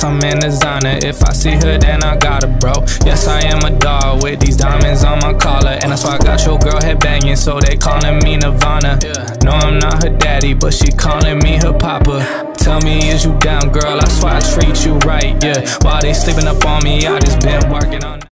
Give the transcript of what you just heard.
yes, I'm in designer. If I see her, then I got her, bro. Yes, I am a dog with these diamonds on my collar. And that's why I got your girl head banging, so they calling me Nirvana. No, I'm not her daddy, but she calling me her papa. Tell me, is you down, girl? That's why I treat you right, yeah. While they sleeping up on me, I just been working on